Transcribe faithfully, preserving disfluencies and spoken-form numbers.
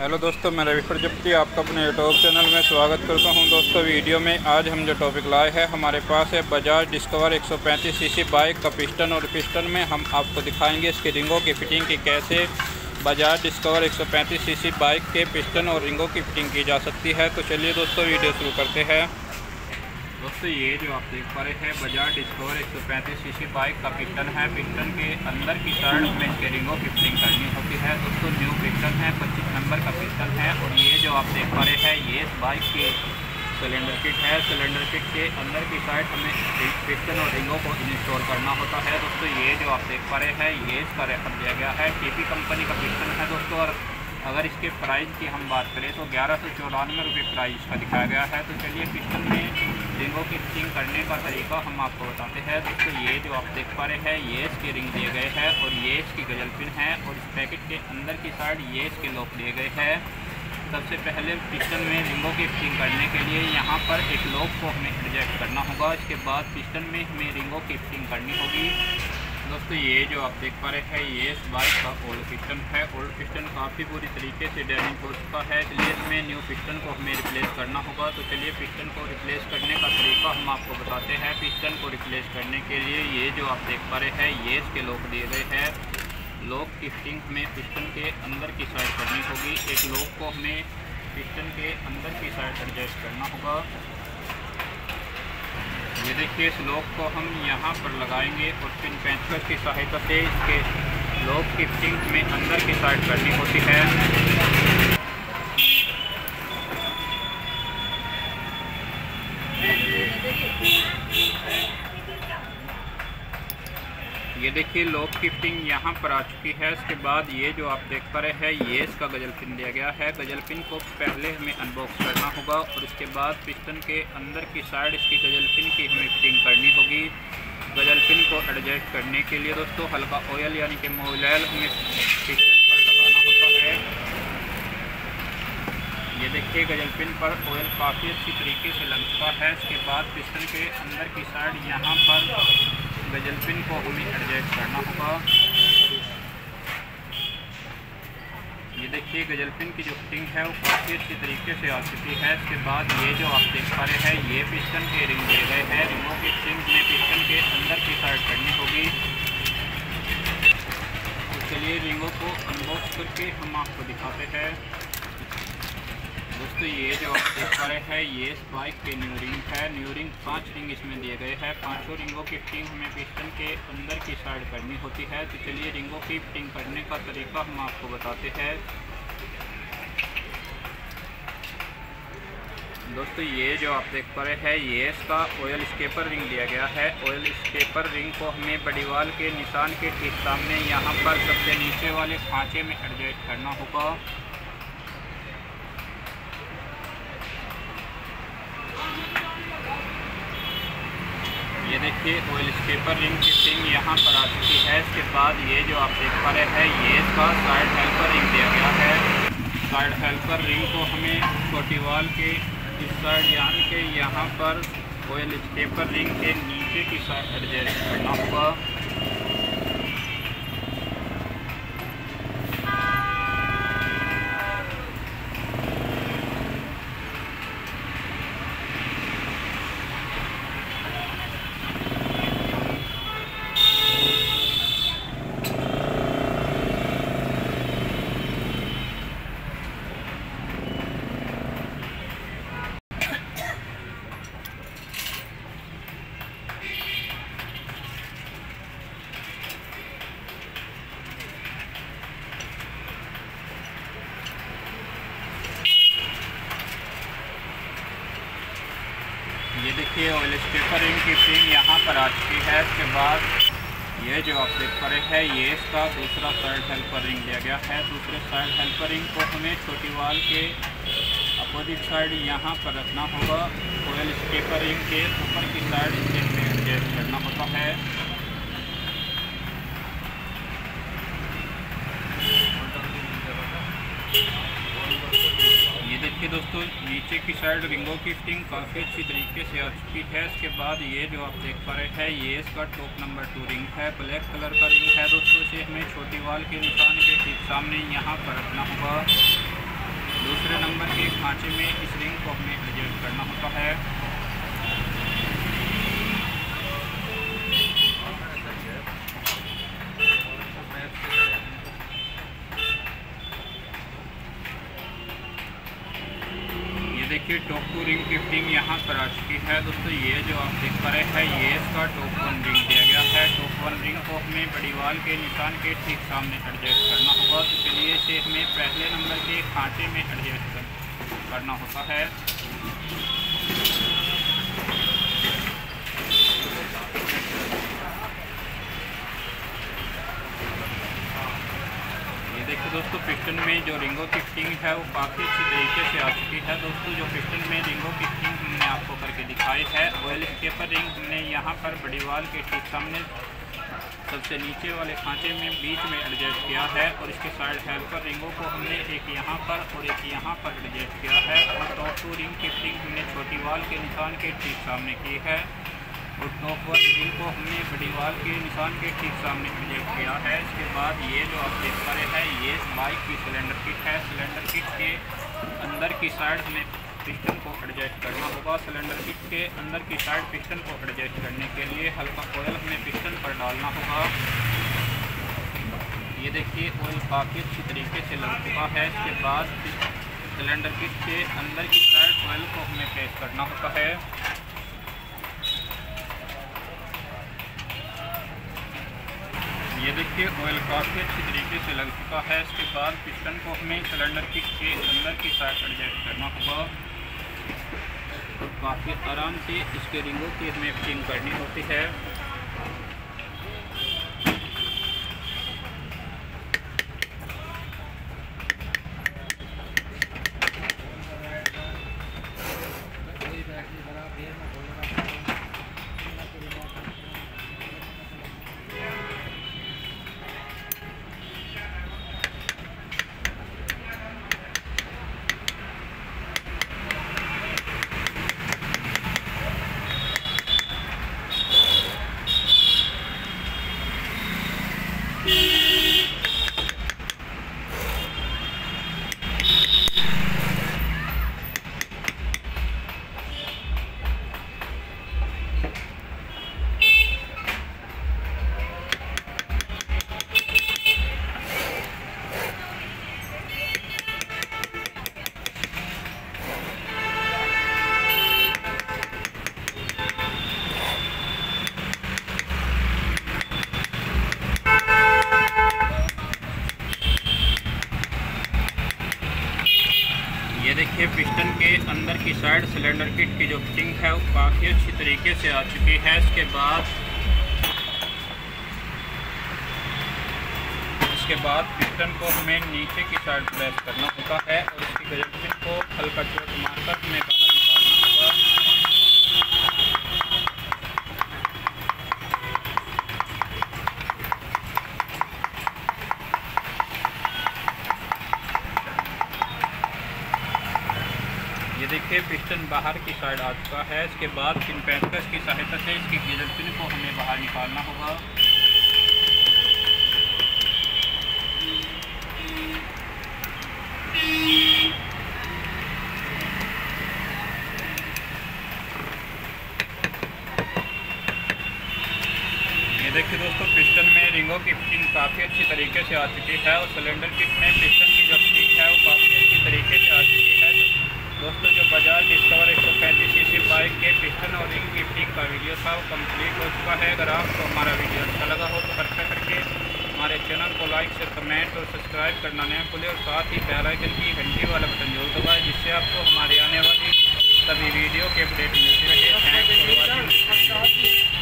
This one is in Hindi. हेलो दोस्तों, मैं रवि प्रज्ती आपका अपने यूट्यूब चैनल में स्वागत करता हूं। दोस्तों, वीडियो में आज हम जो टॉपिक लाए हैं, हमारे पास है बजाज डिस्कवर एक सौ पैंतीस सीसी बाइक का पिस्टन और पिस्टन में हम आपको दिखाएंगे इसके रिंगों की फिटिंग की कैसे बजाज डिस्कवर एक सौ पैंतीस सीसी बाइक के पिस्टन और रिंगों की फिटिंग की जा सकती है। तो चलिए दोस्तों, वीडियो शुरू करते हैं। दोस्तों, ये जो आप देख पा रहे हैं बजाज डिस्कवर एक सौ पैंतीस सीसी बाइक का पिस्टन है। पिस्टन के अंदर की टर्न में इसके रिंगों की फिटिंग करनी होती है। दोस्तों, न्यू पिस्टन है, पच्चीस नंबर का पिस्टन है। और ये जो आप देख पा रहे हैं, ये इस बाइक के सिलेंडर किट है। सिलेंडर किट के अंदर की साइड हमें पिस्टन और रिंगों को इंस्टॉल करना होता है। दोस्तों, ये जो आप देख पा रहे हैं, ये इसका रेफर दिया गया है, टीपी कंपनी का पिस्टन है। दोस्तों, और अगर इसके प्राइस की हम बात करें तो ग्यारह सौ चौरानवे रुपये प्राइस इसका दिखाया गया है। तो चलिए पिस्टन में रिंगों की फिटिंग करने का तरीका हम आपको बताते हैं। दोस्तों, ये जो आप देख पा रहे हैं, ये इसके रिंग दिए गए हैं और ये इसकी गजल पिन है। और इस पैकेट के अंदर की साइड ये इसके लॉक दिए गए हैं। सबसे पहले पिस्टन में रिंगों की फिटिंग करने के लिए यहाँ पर एक लॉक को हमें एडजस्ट करना होगा। इसके बाद पिस्टन में हमें रिंगों की फिटिंग करनी होगी। दोस्तों, ये जो आप देख पा रहे हैं, ये इस बाइक का ओल्ड पिस्टन है। ओल्ड पिस्टन काफ़ी बुरी तरीके से डैमेज हो चुका है, इसलिए इसमें न्यू पिस्टन को हमें रिप्लेस करना होगा। तो चलिए पिस्टन को रिप्लेस करने का तरीका हम आपको बताते हैं। पिस्टन को रिप्लेस करने के लिए ये जो आप देख पा रहे हैं, ये इसके लॉक दिए गए हैं। लॉक की फिटिंग हमें पिस्टन के अंदर की साइड करनी होगी। एक लॉक को हमें पिस्टन के अंदर की साइड एडजस्ट करना होगा। ये देखिए, इस लॉक को हम यहाँ पर लगाएंगे और पिन पेंचकस की सहायता से इसके लॉक की फिटिंग में अंदर की साइड करनी होती है। ये देखिए, लॉक की फिटिंग यहाँ पर आ चुकी है। इसके बाद ये जो आप देख पा रहे हैं, ये इसका गजल पिन दिया गया है। गजल पिन को पहले हमें अनबॉक्स करना होगा और इसके बाद पिस्टन के अंदर की साइड इसकी गजल पिन की हमें फिटिंग करनी होगी। गजल पिन को एडजस्ट करने के लिए दोस्तों हल्का ऑयल यानी कि मोबिल ऑयल हमें पिस्टन पर लगाना होता है। ये देखिए, गजल पिन पर ऑयल काफ़ी अच्छी तरीके से लग चुका है। इसके बाद पिस्टन के अंदर की साइड यहाँ पर गजल पिन को हमें एडजस्ट करना होगा। ये देखिए, गजल पिन की जो फिटिंग है वो काफ़ी अच्छी तरीके से आ चुकी है। इसके बाद ये जो आप देख पा रहे हैं, ये पिस्टन के रिंग दिए गए हैं। रिंगों की फिटिंग में पिस्टन के अंदर की साइड करनी होगी। तो चलिए रिंगों को अनबॉक्स करके हम आपको दिखाते हैं। दोस्तों, ये जो आप देख पा रहे हैं, ये इस बाइक के न्यू रिंग है। न्यू रिंग पाँच रिंग इसमें दिए गए हैं। पाँचों रिंगों की फिटिंग हमें पिस्टन के अंदर की साइड करनी होती है। तो चलिए रिंगों की फिटिंग करने का तरीका हम आपको बताते हैं। दोस्तों, ये जो आप देख पा रहे हैं, ये इसका ऑयल स्केपर रिंग दिया गया है। ऑयल स्केपर रिंग को हमें बड़ीवाल के निशान के ठीक सामने यहाँ पर सबसे नीचे वाले खाँचे में एडजस्ट करना होगा। ये देखिए, ऑयल स्केपर रिंग की फिटिंग यहाँ पर आ चुकी है। इसके बाद ये जो आप देख पा रहे हैं, ये इसका साइड हेल्पर रिंग दिया गया है। साइड हेल्पर रिंग को हमें छोटीवाल के इस साइड यानी के यहाँ पर ऑयल स्केपर रिंग के नीचे की साइड एडजस्ट करना होगा। ये देखिए, ऑयल स्केपर रिंग की फिटिंग यहाँ पर आ चुकी है। इसके बाद ये जो आप देख पा रहे हैं, ये इसका दूसरा साइड हेल्पर रिंग दिया गया है। दूसरे साइड हेल्पर रिंग को हमें छोटीवाल के अपोजिट साइड यहाँ पर रखना होगा। ऑयल स्केपर रिंग के ऊपर की साइड इसके हमें एडजस्ट करना होता है। देखिए दोस्तों, नीचे की साइड रिंगों की फिटिंग काफ़ी अच्छी तरीके से आ चुकी है। इसके बाद ये जो आप देख पा रहे हैं, ये इसका टॉप नंबर टू रिंग है। ब्लैक कलर का रिंग है। दोस्तों, इसे हमें छोटीवाल के निशान के ठीक सामने यहाँ पर रखना होगा। खांचे में इस रिंग को हमें एडजस्ट करना होता है। ये देखिए टॉप टू रिंग की फिटिंग यहाँ पर आ चुकी है दोस्तों। ये जो आप देख पा रहे हैं ये इसका टॉप वन रिंग दिया गया है। टॉप वन रिंग को हमें बड़ी वाल के निशान के ठीक सामने एडजस्ट करना होगा। तो चलिए इसे हमें पहले नंबर के खांचे में एडजस्ट करना होता है। ये देखिए दोस्तों पिस्टन में जो रिंगों की फिटिंग है वो काफ़ी अच्छी तरीके से आ चुकी है दोस्तों। जो पिस्टन में रिंगों की फिटिंग हमने आपको करके दिखाई है। ऑयल पेपर रिंग हमने यहाँ पर बड़ी वाल के ठीक सामने सबसे नीचे वाले खांचे में बीच में एडजस्ट किया है। और इसके साइड हेल्पर रिंगों को हमने एक यहाँ पर और एक यहाँ पर एडजस्ट किया है। और टॉप टू रिंग की फिटिंग हमने छोटी वाल के निशान के ठीक सामने की है। और टॉप वन रिंग को हमने बड़ी वाल के निशान के ठीक सामने एडजस्ट किया है। इसके बाद ये जो आप देख पा रहे हैं ये बाइक की सिलेंडर किट है। सिलेंडर किट के अंदर की साइड में पिस्टन को एडजस्ट करना होगा। सिलेंडर किट के अंदर की साइड पिस्टन को एडजस्ट करने के लिए हल्का ऑयल हमें पिस्टन पर डालना होगा। ये देखिए ऑयल काफ़ी अच्छी तरीके से लग चुका है। इसके बाद सिलेंडर किट के अंदर की साइड ऑयल को हमें प्रेस करना होता है। ये देखिए ऑयल काफ़ी अच्छी तरीके से लग चुका है। इसके बाद पिस्टन को हमें सिलेंडर किट के अंदर की साइड एडजस्ट करना होगा। और काफ़ी आराम से इसके रिंगों की हमें फिटिंग करनी होती है। ये देखिए पिस्टन के अंदर की साइड सिलेंडर किट की जो फिटिंग है वो काफ़ी अच्छी तरीके से आ चुकी है। इसके बाद इसके बाद पिस्टन को हमें नीचे की साइड प्रेस करना होता है। और इसकी गजटिन को हल्का चोट मारकर हमें बाहर देखिए पिस्टन बाहर की साइड आ चुका है। इसके बाद पिन पेंचकस की सहायता से इसकी गियर पिन को हमें बाहर निकालना होगा। ये देखिए दोस्तों पिस्टन में रिंगों की फिटिंग काफ़ी अच्छी तरीके से आ चुकी है। और सिलेंडर किट में पिस्टन की जो फिटिंग है वो काफ़ी अच्छी तरीके से आ चुकी है। दोस्तों जो बजाज डिस्कवर एक सौ पैंतीस सीसी बाइक के पिस्टन और रिंग की फिटिंग का वीडियो था वो कम्प्लीट हो चुका है। अगर आपको हमारा वीडियो अच्छा लगा हो तो कृपया करके हमारे चैनल को लाइक शेयर कमेंट और सब्सक्राइब करना न भूलें। और साथ ही बेल आइकन की घंटी वाला बटन जरूर दबाएं जिससे आपको हमारे आने वाली सभी वीडियो के अपडेट मिलते रहे।